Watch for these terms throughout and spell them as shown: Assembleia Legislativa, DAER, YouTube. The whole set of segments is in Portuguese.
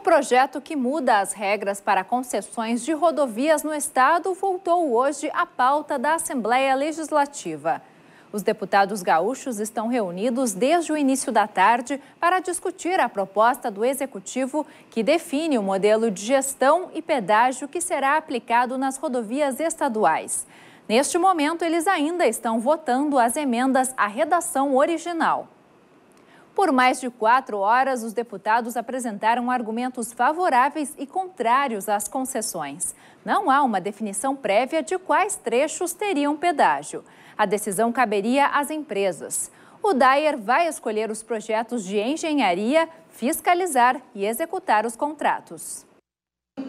O projeto que muda as regras para concessões de rodovias no estado voltou hoje à pauta da Assembleia Legislativa. Os deputados gaúchos estão reunidos desde o início da tarde para discutir a proposta do Executivo que define o modelo de gestão e pedágio que será aplicado nas rodovias estaduais. Neste momento, eles ainda estão votando as emendas à redação original. Por mais de 4 horas, os deputados apresentaram argumentos favoráveis e contrários às concessões. Não há uma definição prévia de quais trechos teriam pedágio. A decisão caberia às empresas. O DAER vai escolher os projetos de engenharia, fiscalizar e executar os contratos.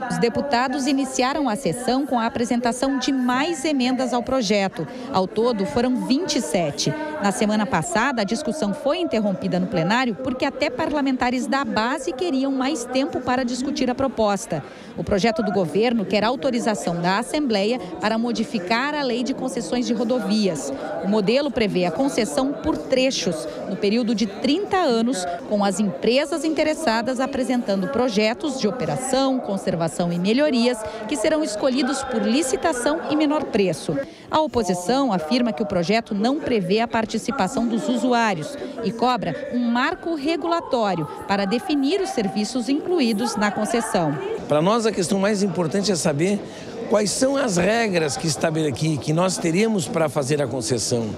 Os deputados iniciaram a sessão com a apresentação de mais emendas ao projeto. Ao todo, foram 27. Na semana passada, a discussão foi interrompida no plenário porque até parlamentares da base queriam mais tempo para discutir a proposta. O projeto do governo quer autorização da Assembleia para modificar a lei de concessões de rodovias. O modelo prevê a concessão por trechos, no período de 30 anos, com as empresas interessadas apresentando projetos de operação, conservação e melhorias que serão escolhidos por licitação e menor preço. A oposição afirma que o projeto não prevê a participação dos usuários e cobra um marco regulatório para definir os serviços incluídos na concessão. Para nós, a questão mais importante é saber quais são as regras que nós teremos para fazer a concessão.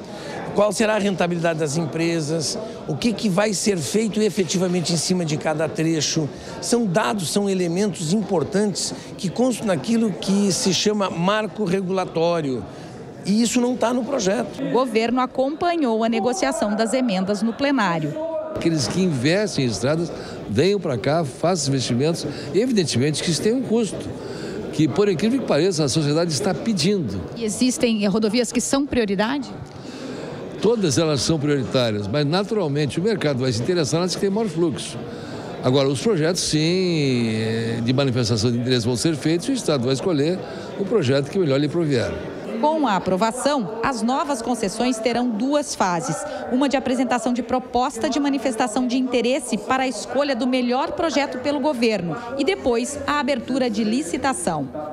Qual será a rentabilidade das empresas, o que vai ser feito efetivamente em cima de cada trecho. São dados, são elementos importantes que constam naquilo que se chama marco regulatório. E isso não está no projeto. O governo acompanhou a negociação das emendas no plenário. Aqueles que investem em estradas, venham para cá, façam investimentos. Evidentemente que isso tem um custo, que por incrível que pareça, a sociedade está pedindo. E existem rodovias que são prioridade? Todas elas são prioritárias, mas naturalmente o mercado vai se interessar nas que têm maior fluxo. Agora, os projetos, sim, de manifestação de interesse vão ser feitos e o Estado vai escolher o projeto que melhor lhe provier. Com a aprovação, as novas concessões terão 2 fases. Uma de apresentação de proposta de manifestação de interesse para a escolha do melhor projeto pelo governo e depois a abertura de licitação.